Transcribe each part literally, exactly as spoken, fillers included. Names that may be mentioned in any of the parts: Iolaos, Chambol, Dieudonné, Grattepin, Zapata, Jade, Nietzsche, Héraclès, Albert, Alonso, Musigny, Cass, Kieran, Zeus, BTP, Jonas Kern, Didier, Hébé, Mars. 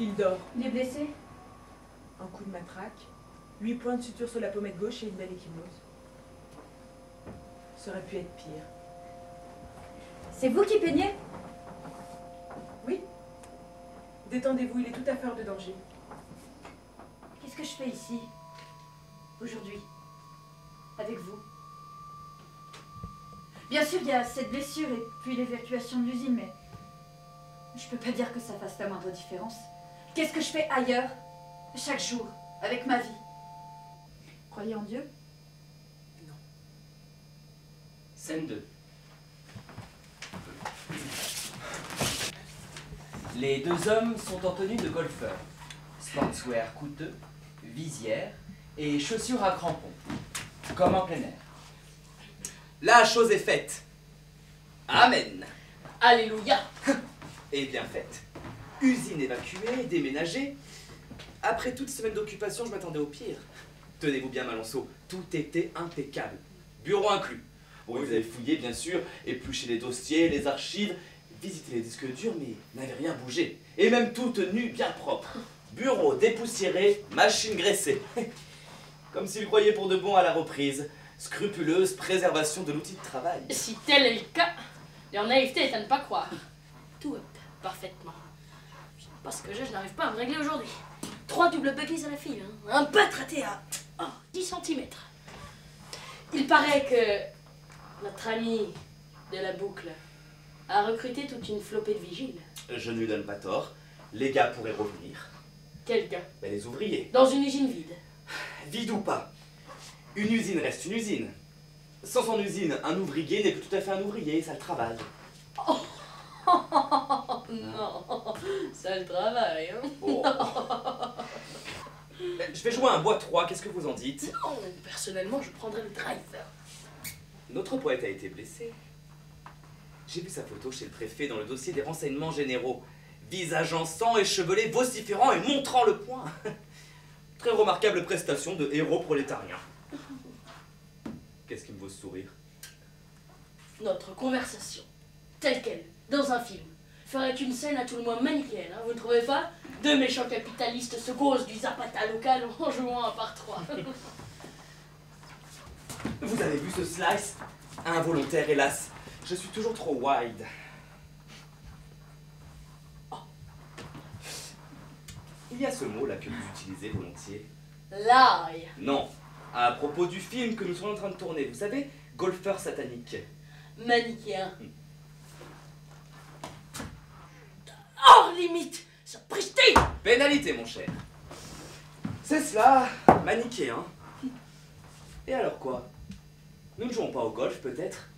Il dort. Il est blessé? Un coup de matraque, huit points de suture sur la pommette gauche et une belle échymose. Ça aurait pu être pire. C'est vous qui peignez? Oui. Détendez-vous, il est tout à fait hors de danger. Qu'est-ce que je fais ici, aujourd'hui, avec vous? Bien sûr, il y a cette blessure et puis l'évacuation de l'usine, mais je peux pas dire que ça fasse la moindre différence. Qu'est-ce que je fais ailleurs, chaque jour, avec ma vie? Croyez en Dieu? Non. Scène deux. Les deux hommes sont en tenue de golfeur, sportswear coûteux, visière et chaussures à crampons, comme en plein air. La chose est faite. Amen. Alléluia. Et bien faite. Usine évacuée, déménagée. Après toute semaine d'occupation, je m'attendais au pire. Tenez-vous bien, Alonso, tout était impeccable. Bureau inclus. Bon, vous avez fouillé, bien sûr, épluché les dossiers, les archives, visité les disques durs, mais n'avait rien bougé. Et même tout tenu bien propre. Bureau dépoussiéré, machine graissée. Comme s'il croyait pour de bon à la reprise. Scrupuleuse préservation de l'outil de travail. Si tel est le cas, leur naïveté est à ne pas croire. Tout est parfaitement. Je ne sais pas ce que j'ai, je n'arrive pas à me régler aujourd'hui. Trois doubles béquilles à la fille, hein. Un bat raté à oh, dix centimètres. Il paraît que notre ami de la boucle a recruté toute une flopée de vigiles. Je ne lui donne pas tort. Les gars pourraient revenir. Quels gars? Ben, les ouvriers. Dans une usine vide. Vide ou pas, une usine reste une usine. Sans son usine, un ouvrier n'est plus tout à fait un ouvrier, ça le travaille. Oh, oh, oh, oh non, ça le travaille, hein. Oh. Je vais jouer un bois trois, qu'est-ce que vous en dites? Non, personnellement, je prendrai le driver. Notre poète a été blessé. J'ai vu sa photo chez le préfet dans le dossier des renseignements généraux. Visage en sang, échevelé, vociférant et montrant le poing. Très remarquable prestation de héros prolétarien. Qu'est-ce qui me vaut ce sourire? Notre conversation, telle qu'elle, dans un film, ferait une scène à tout le moins manichéenne, hein, vous ne trouvez pas? Deux méchants capitalistes se causent du Zapata local en jouant un par trois. Vous avez vu ce slice? Involontaire, hélas. Je suis toujours trop wide. Oh. Il y a ce mot-là que vous utilisez volontiers. L'ail. Non. À propos du film que nous sommes en train de tourner, vous savez, golfeur satanique. Manichéen. Hors limite, sapristi! Pénalité, mon cher. C'est cela, manichéen. Et alors quoi? Nous ne jouons pas au golf, peut-être?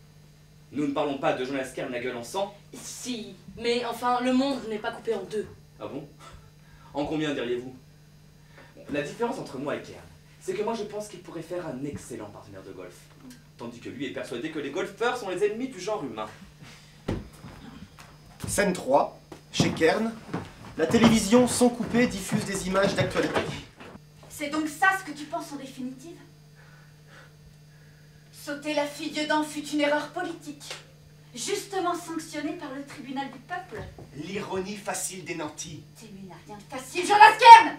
Nous ne parlons pas de Jonas Kern la gueule en sang? Si, mais enfin, le monde n'est pas coupé en deux. Ah bon? En combien diriez-vous? La différence entre moi et Kern, c'est que moi je pense qu'il pourrait faire un excellent partenaire de golf. Tandis que lui est persuadé que les golfeurs sont les ennemis du genre humain. Scène trois, chez Kern, la télévision sans couper diffuse des images d'actualité. C'est donc ça ce que tu penses en définitive? Sauter la fille dedans fut une erreur politique, justement sanctionnée par le tribunal du peuple. L'ironie facile des nantis. T'es une rien de facile, Jonas Kern!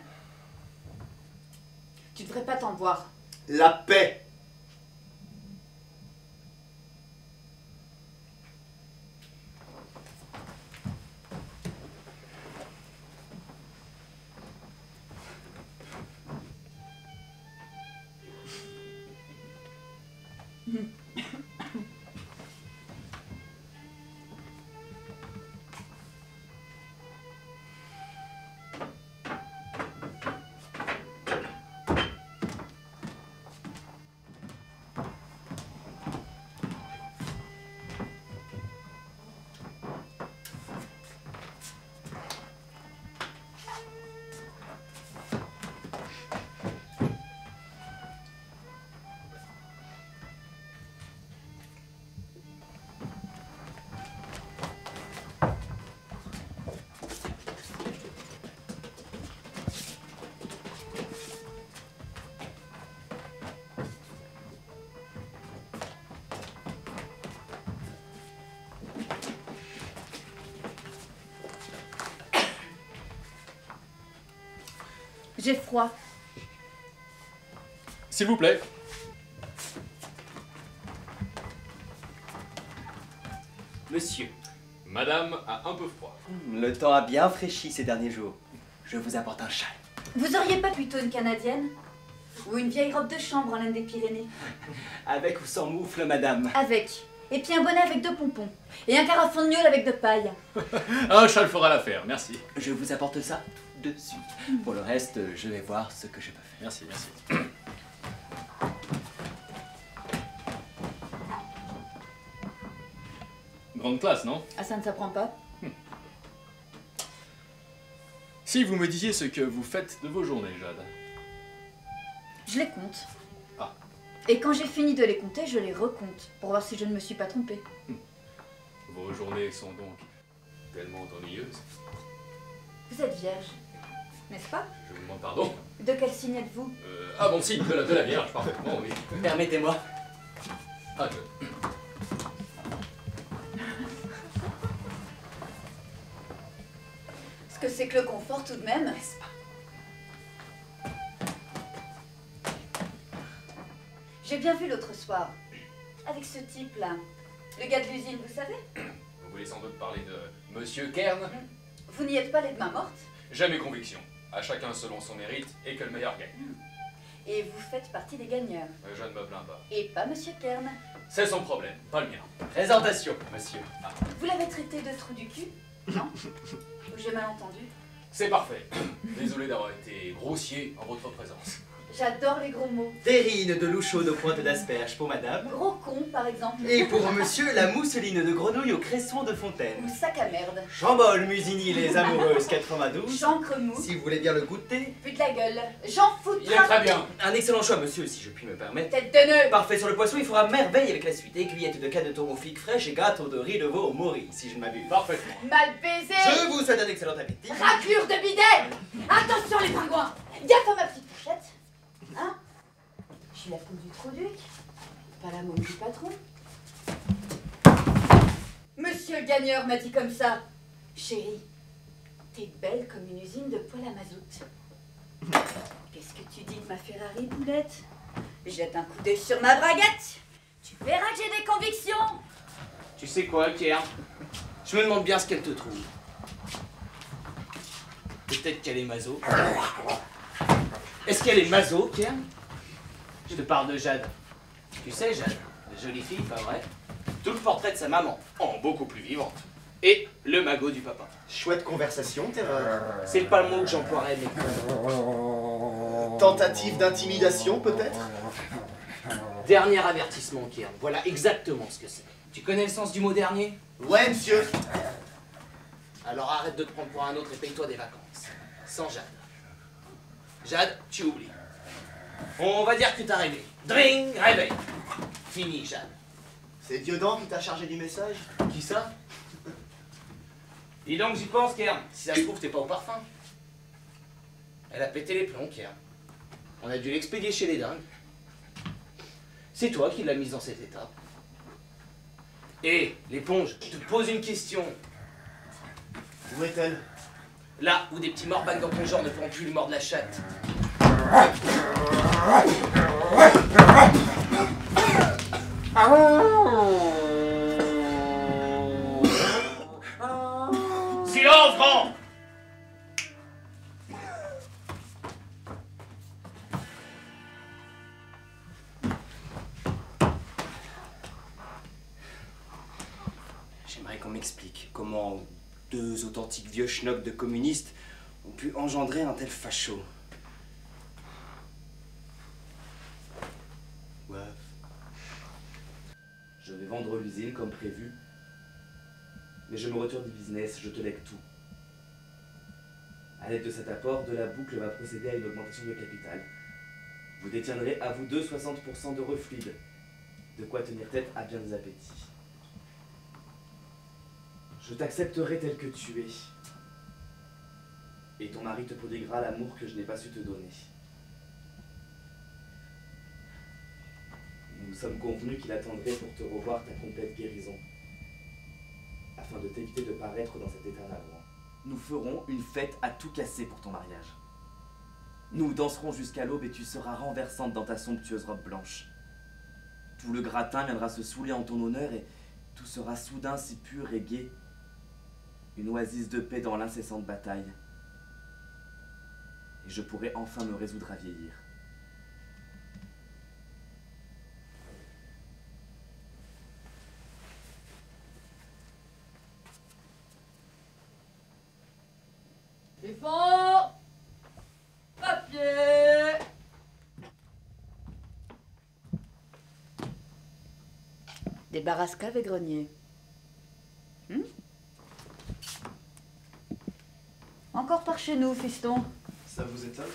Tu devrais pas t'en voir. La paix. J'ai froid. S'il vous plaît. Monsieur, madame a un peu froid. Mmh, le temps a bien fraîchi ces derniers jours. Je vous apporte un châle. Vous auriez pas plutôt une canadienne? Ou une vieille robe de chambre en laine des Pyrénées? Avec ou sans moufle, madame? Avec. Et puis un bonnet avec deux pompons. Et un carafon de mule avec deux pailles. Un châle fera l'affaire, merci. Je vous apporte ça de suite. Mmh. Pour le reste, je vais voir ce que je peux faire. Merci, merci. Grande classe, non? Ah, ça ne s'apprend pas. Hmm. Si vous me disiez ce que vous faites de vos journées, Jade. Je les compte. Ah. Et quand j'ai fini de les compter, je les recompte, pour voir si je ne me suis pas trompée. Hmm. Vos journées sont donc tellement ennuyeuses. Vous êtes vierge, n'est-ce pas? Je vous demande pardon. De quel signe êtes-vous? euh, Ah bon, signe de la, de la vierge, parfaitement, oui. Permettez-moi. Ah, je... que c'est que le confort tout de même, n'est-ce pas? J'ai bien vu l'autre soir, avec ce type-là, le gars de l'usine, vous savez? Vous voulez sans doute parler de Monsieur Kern? Vous n'y êtes pas les mains mortes? Jamais conviction, à chacun selon son mérite et que le meilleur gagne. Et vous faites partie des gagneurs? Je ne me plains pas. Et pas Monsieur Kern? C'est son problème, pas le mien. Présentation, monsieur. Ah. Vous l'avez traité de trou du cul? Non? J'ai mal entendu. C'est parfait. Désolé d'avoir été grossier en votre présence. J'adore les gros mots. Terrine de louchot de pointe d'asperge pour madame. Gros con, par exemple. Et pour monsieur, la mousseline de grenouille au cresson de fontaine. Ou sac à merde. Chambol, Musigny, les amoureuses quatre-vingt-douze. Chancre mou. Si vous voulez bien le goûter. Plus de la gueule. J'en fous. Il est très bien. Un excellent choix, monsieur, si je puis me permettre. Tête de nœud. Parfait sur le poisson, il fera merveille avec la suite. Écuillettes de canne de taureau flic fraîche et gâteau de riz de veau au mori, si je ne m'abuse. Parfait. Mal baisé. Je vous souhaite un excellent appétit. Raclure de bidet. Attention les pingouins. Gaffe à ma petite fourchette. Hein? Je suis la poule du Trouduc, pas la môme du patron. Monsieur le gagneur m'a dit comme ça. Chérie, t'es belle comme une usine de poêle à mazout. Qu'est-ce que tu dis de ma Ferrari boulette? Jette un coup d'œil sur ma braguette. Tu verras que j'ai des convictions. Tu sais quoi, Pierre? Je me demande bien ce qu'elle te trouve. Peut-être qu'elle est mazo. Est-ce qu'elle est maso, Kieran? Je te parle de Jade. Tu sais, Jade, la jolie fille, pas vrai? Tout le portrait de sa maman, en beaucoup plus vivante. Et le magot du papa. Chouette conversation, Terreur. C'est pas le mot que j'emploierais, mais... Tentative d'intimidation, peut-être? Dernier avertissement, Kieran. Voilà exactement ce que c'est. Tu connais le sens du mot dernier? Ouais, monsieur. Alors arrête de te prendre pour un autre et paye-toi des vacances. Sans Jade. Jade, tu oublies. On va dire que t'as rêvé. Dring, réveille. Fini, Jade. C'est Dieudonné qui t'a chargé du message? Qui ça? Dis donc, j'y pense, Kern. Si ça se trouve, t'es pas au parfum. Elle a pété les plombs, Kern. On a dû l'expédier chez les dingues. C'est toi qui l'as mise dans cet état. Hé, l'éponge, je te pose une question. Où est-elle? Là où des petits morbacs dans ton genre ne pourront plus le mort de la chatte. Silence, grand! J'aimerais qu'on m'explique comment... deux authentiques vieux schnobs de communistes ont pu engendrer un tel facho. Waf. Je vais vendre l'usine comme prévu. Mais je me retire du business, je te lègue tout. À l'aide de cet apport, de la boucle va procéder à une augmentation de capital. Vous détiendrez à vous deux soixante pour cent de refluide. De quoi tenir tête à bien des appétits. Je t'accepterai tel que tu es. Et ton mari te prodiguera l'amour que je n'ai pas su te donner. Nous sommes convenus qu'il attendrait pour te revoir ta complète guérison. Afin de t'éviter de paraître dans cet éternel avant. Nous ferons une fête à tout casser pour ton mariage. Nous danserons jusqu'à l'aube et tu seras renversante dans ta somptueuse robe blanche. Tout le gratin viendra se saouler en ton honneur et tout sera soudain si pur et gai. Une oasis de paix dans l'incessante bataille. Et je pourrai enfin me résoudre à vieillir. Défense ! Papier ! Des barrascaves et greniers. Hmm ? Encore par chez nous, fiston. Ça vous étonne?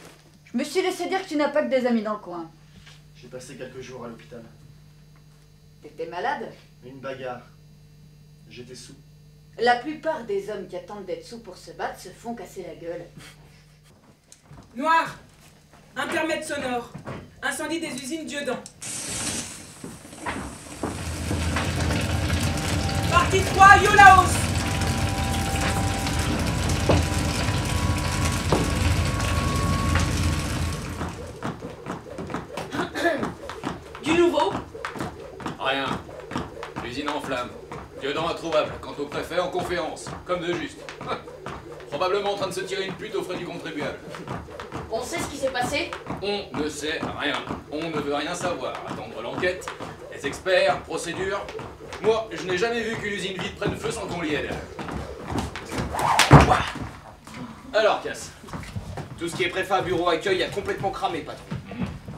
Je me suis laissé dire que tu n'as pas que des amis dans le coin. J'ai passé quelques jours à l'hôpital. T'étais malade? Une bagarre. J'étais sous. La plupart des hommes qui attendent d'être sous pour se battre se font casser la gueule. Noir! Intermède sonore. Incendie des usines Dieudonné. Partie trois, Iolaos. Du nouveau? Rien. L'usine en flamme. Dieudonné introuvable, quant au préfet en conférence, comme de juste. Probablement en train de se tirer une pute aux frais du contribuable. On sait ce qui s'est passé? On ne sait rien. On ne veut rien savoir. Attendre l'enquête, les experts, procédures. Moi, je n'ai jamais vu qu'une usine vide prenne feu sans qu'on l'y aide. Alors, Cass, tout ce qui est préfet, bureau, accueil a complètement cramé, patron.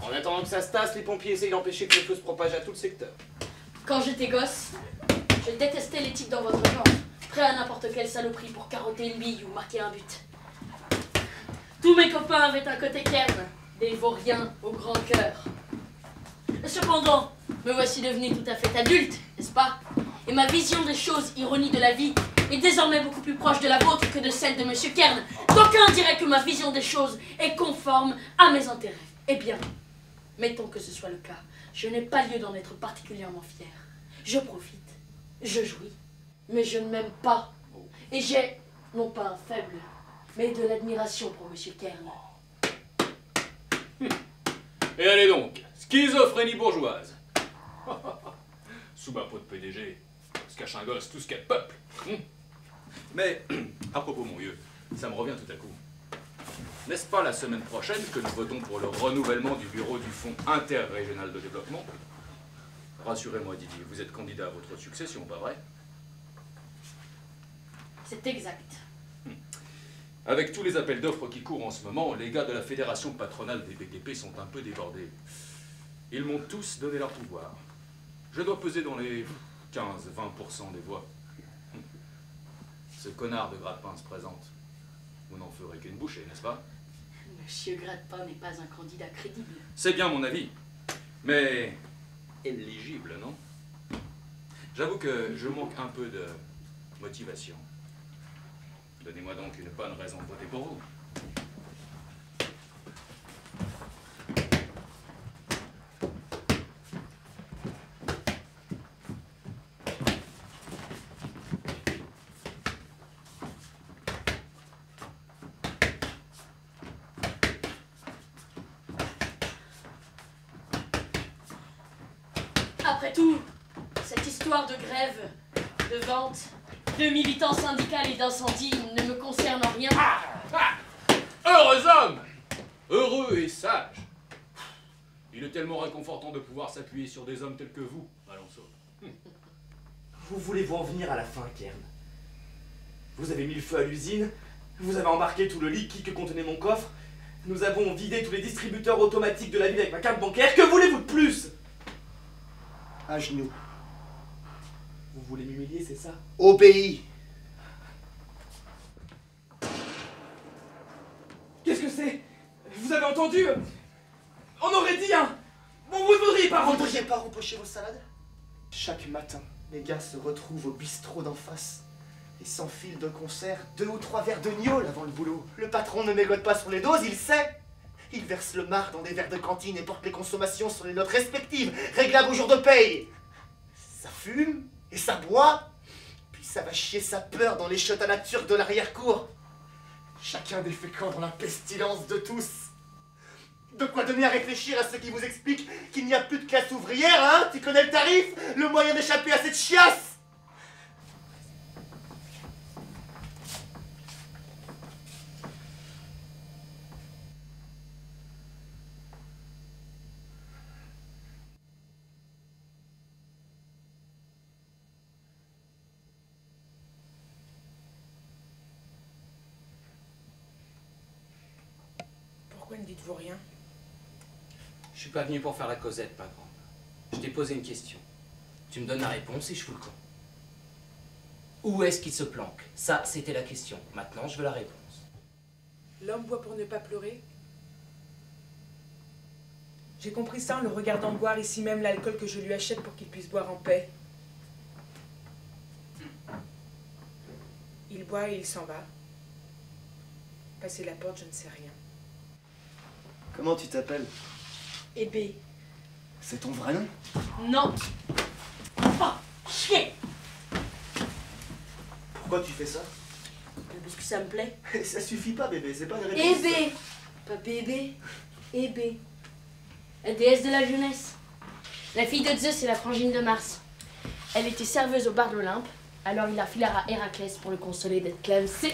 En attendant que ça se tasse, les pompiers essayent d'empêcher que le feu se propage à tout le secteur. Quand j'étais gosse, je détestais les types dans votre genre, prêts à n'importe quelle saloperie pour carotter une bille ou marquer un but. Tous mes copains avaient un côté Kern, des vauriens au grand cœur. Cependant, me voici devenu tout à fait adulte, n'est-ce pas? Et ma vision des choses, ironie de la vie, est désormais beaucoup plus proche de la vôtre que de celle de Monsieur Kern. D'aucuns diraient que ma vision des choses est conforme à mes intérêts. Eh bien, mettons que ce soit le cas, je n'ai pas lieu d'en être particulièrement fière. Je profite, je jouis, mais je ne m'aime pas. Et j'ai, non pas un faible, mais de l'admiration pour Monsieur Kern. Et allez donc, schizophrénie bourgeoise. Sous un pot de P D G, se cache un gosse, tout ce qu'a de peuple. Mais, à propos mon vieux, ça me revient tout à coup. N'est-ce pas la semaine prochaine que nous votons pour le renouvellement du bureau du Fonds interrégional de développement? Rassurez-moi Didier, vous êtes candidat à votre succession, pas vrai? C'est exact. Avec tous les appels d'offres qui courent en ce moment, les gars de la Fédération patronale des B T P sont un peu débordés. Ils m'ont tous donné leur pouvoir. Je dois peser dans les quinze à vingt pour cent des voix. Ce connard de Grattepin se présente. Vous n'en ferez qu'une bouchée, n'est-ce pas? Monsieur Grattepin n'est pas un candidat crédible. C'est bien mon avis, mais éligible, non? J'avoue que je manque un peu de motivation. Donnez-moi donc une bonne raison de voter pour vous. De militants syndicales et d'incendies ne me concerne en rien. Ah, ah, heureux homme! Heureux et sage. Il est tellement réconfortant de pouvoir s'appuyer sur des hommes tels que vous, Alonso. Vous voulez-vous en venir à la fin, Kern? Vous avez mis le feu à l'usine, vous avez embarqué tout le liquide que contenait mon coffre, nous avons vidé tous les distributeurs automatiques de la ville avec ma carte bancaire, que voulez-vous de plus? À genoux. Vous voulez m'humilier, c'est ça? Au pays! Qu'est-ce que c'est? Vous avez entendu? On aurait dit un... Bon, vous ne voudriez pas... Vous ne voudriez pas empocher vos salades? Chaque matin, les gars se retrouvent au bistrot d'en face et s'enfilent de concert deux ou trois verres de gnôle avant le boulot. Le patron ne mégote pas sur les doses, il sait! Il verse le marc dans des verres de cantine et porte les consommations sur les notes respectives, réglables au jour de paye. Ça fume et ça boit, puis ça va chier sa peur dans les chiottes à la turque de l'arrière-cour. Chacun des fécans dans la pestilence de tous. De quoi donner à réfléchir à ceux qui vous expliquent qu'il n'y a plus de classe ouvrière, hein? Tu connais le tarif? Le moyen d'échapper à cette chiasse? Ne dites-vous rien? Je suis pas venu pour faire la causette, ma grande. Je t'ai posé une question. Tu me donnes la réponse et je fous le camp. Où est-ce qu'il se planque? Ça, c'était la question. Maintenant, je veux la réponse. L'homme boit pour ne pas pleurer? J'ai compris ça en le regardant boire ici même l'alcool que je lui achète pour qu'il puisse boire en paix. Il boit et il s'en va. Passer la porte, je ne sais rien. Comment tu t'appelles? Hébé. C'est ton vrai nom? Non. Pas chier. Pourquoi tu fais ça? Parce que ça me plaît. Ça suffit pas, bébé, c'est pas une réponse. Hébé. Pas bébé. Hébé. La déesse de la jeunesse. La fille de Zeus et la frangine de Mars. Elle était serveuse au bar d'Olympe, alors il la filera à Héraclès pour le consoler d'être clamsé.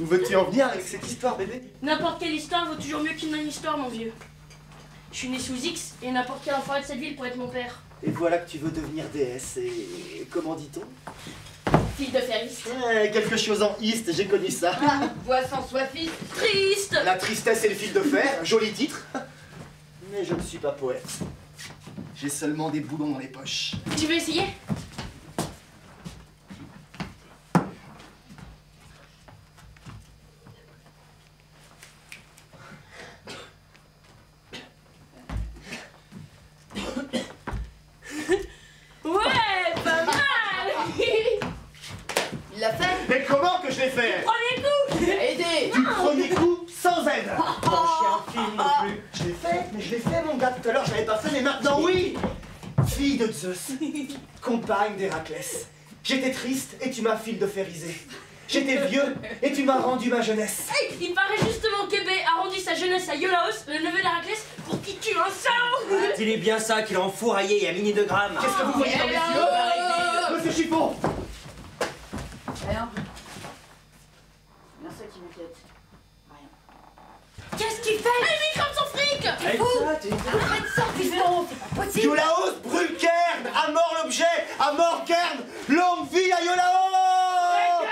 Où veux-tu en venir avec cette histoire, bébé? N'importe quelle histoire vaut toujours mieux qu'une histoire, mon vieux. Je suis né sous X et n'importe quel enfant de cette ville pourrait être mon père. Et voilà que tu veux devenir déesse et... comment dit-on? Fille de feriste. Ouais, quelque chose en iste, j'ai connu ça. Ah, boisson soifiste, triste. La tristesse et le fil de fer, joli titre. Mais je ne suis pas poète. J'ai seulement des boulons dans les poches. Tu veux essayer? Zeus, compagne d'Héraclès. J'étais triste et tu m'as fil de férisé. J'étais vieux et tu m'as rendu ma jeunesse. Hey, il paraît justement qu'Hébé a rendu sa jeunesse à Iolaos, le neveu d'Héraclès, pour qu'il tue un salaud. Ah, il est bien ça qu'il a enfouraillé à mini de grammes. Qu'est-ce que vous voyez dans mes yeux, monsieur Chiffon? Alors, il y a ça qui m'inquiète. Rien. Qu'est-ce qu'il fait? Hey, mais il crame son fric! T'es fou! Arrête ça, Chiffon! C'est pas possible! Iolaos brûle Kern! À mort l'objet! À mort Kern! Longue vie à Iolaos!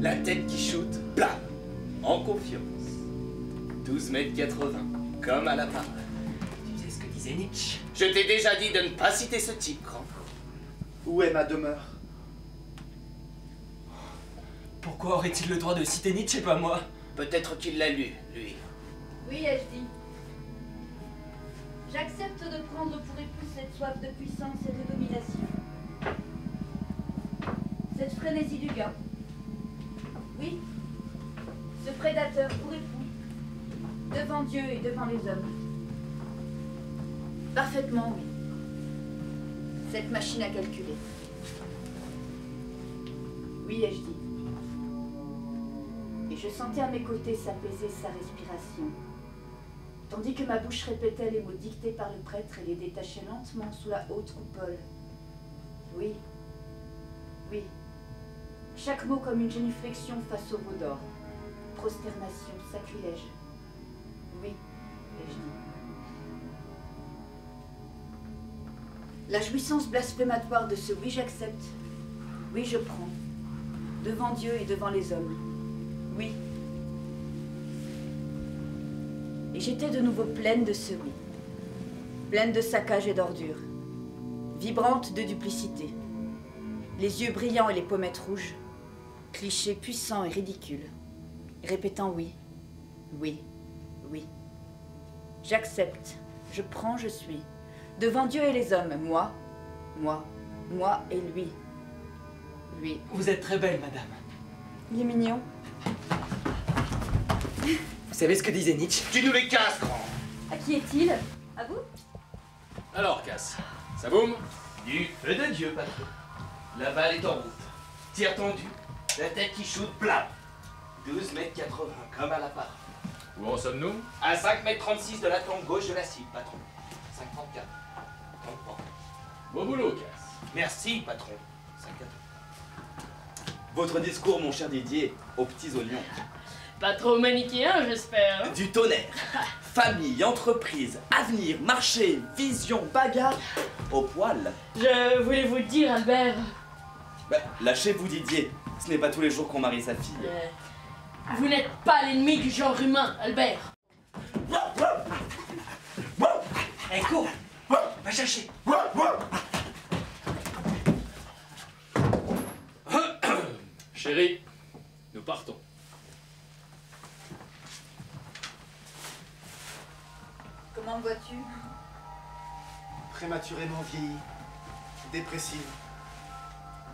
La tête qui shoot, blam! En confiance. douze mètres quatre-vingts, comme à la parole. Tu sais ce que disait Nietzsche? Je t'ai déjà dit de ne pas citer ce type, grand. Où est ma demeure? Pourquoi aurait-il le droit de citer Nietzsche et pas moi? Peut-être qu'il l'a lu, lui. Oui, ai-je dit. J'accepte de prendre pour épouse cette soif de puissance et de domination. Cette frénésie du gain. Oui, ce prédateur pour époux, devant Dieu et devant les hommes. Parfaitement, oui. Cette machine à calculer. Oui, ai-je dit. Et je sentais à mes côtés s'apaiser sa respiration, tandis que ma bouche répétait les mots dictés par le prêtre et les détachait lentement sous la haute coupole. Oui, oui, chaque mot comme une génuflexion face au veau d'or, prosternation, sacrilège. Oui, ai-je dit. La jouissance blasphématoire de ce oui j'accepte, oui je prends, devant Dieu et devant les hommes. Oui. Et j'étais de nouveau pleine de ce oui, pleine de saccages et d'ordures, vibrante de duplicité, les yeux brillants et les pommettes rouges, clichés puissants et ridicules, répétant oui, oui, oui. J'accepte, je prends, je suis, devant Dieu et les hommes, moi, moi, moi et lui, lui. Vous êtes très belle, madame. Il est mignon. Vous savez ce que disait Nietzsche? Tu nous les casses, grand! À qui est-il? À vous? Alors, Cass, ça boum? Du feu de Dieu, patron. La balle est en route. Tire tendu. La tête qui shoot plat. douze mètres quatre-vingts, comme à la part. Où en sommes-nous? À cinq mètres trente-six de la tempe gauche de la cible, patron. cinq virgule trente-quatre. trente-trois. Beau boulot, Cass. Merci, patron. cinq virgule quatre-vingts. Votre discours, mon cher Didier, aux petits oignons. Pas trop manichéen, j'espère. Du tonnerre. Famille, entreprise, avenir, marché, vision, bagarre, au poil. Je voulais vous le dire, Albert. Bah, lâchez-vous, Didier. Ce n'est pas tous les jours qu'on marie sa fille. Euh, vous n'êtes pas l'ennemi du genre humain, Albert. Hey, cours. Va chercher. Chérie, nous partons. Comment vas-tu? Prématurément vieillie, dépressive,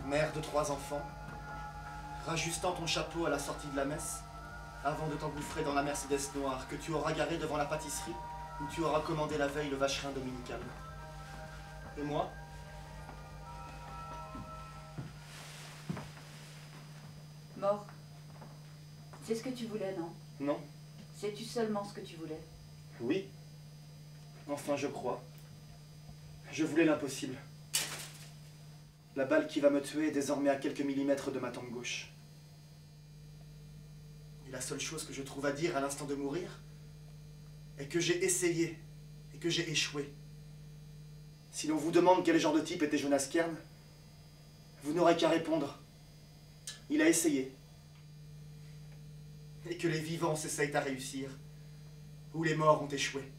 mère de trois enfants, rajustant ton chapeau à la sortie de la messe, avant de t'engouffrer dans la Mercedes noire que tu auras garée devant la pâtisserie où tu auras commandé la veille le vacherin dominical. Et moi? Mort. C'est ce que tu voulais, non? Non. Sais-tu seulement ce que tu voulais? Oui. Enfin, je crois. Je voulais l'impossible. La balle qui va me tuer est désormais à quelques millimètres de ma tempe gauche. Et la seule chose que je trouve à dire à l'instant de mourir est que j'ai essayé et que j'ai échoué. Si l'on vous demande quel genre de type était Jonas Kern, vous n'aurez qu'à répondre. Il a essayé. Et que les vivants s'essayent à réussir, ou les morts ont échoué.